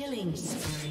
Killing spree.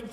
Red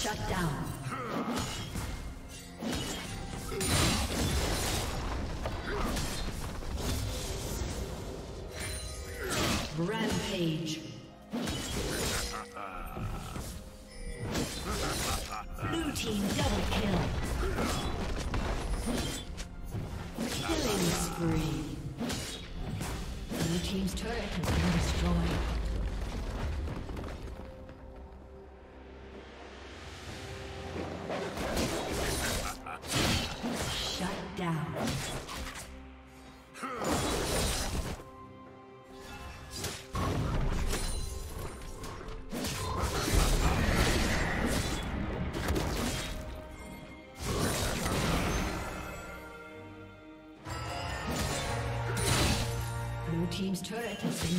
Shut down. Rampage. Blue team double kill. Killing spree. Blue team's turret has been destroyed. Team's turret has been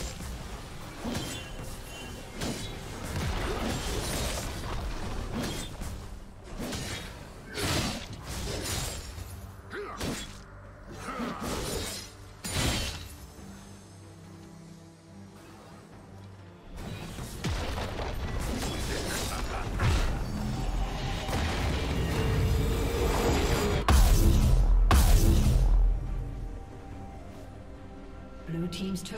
Team's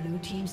Blue team's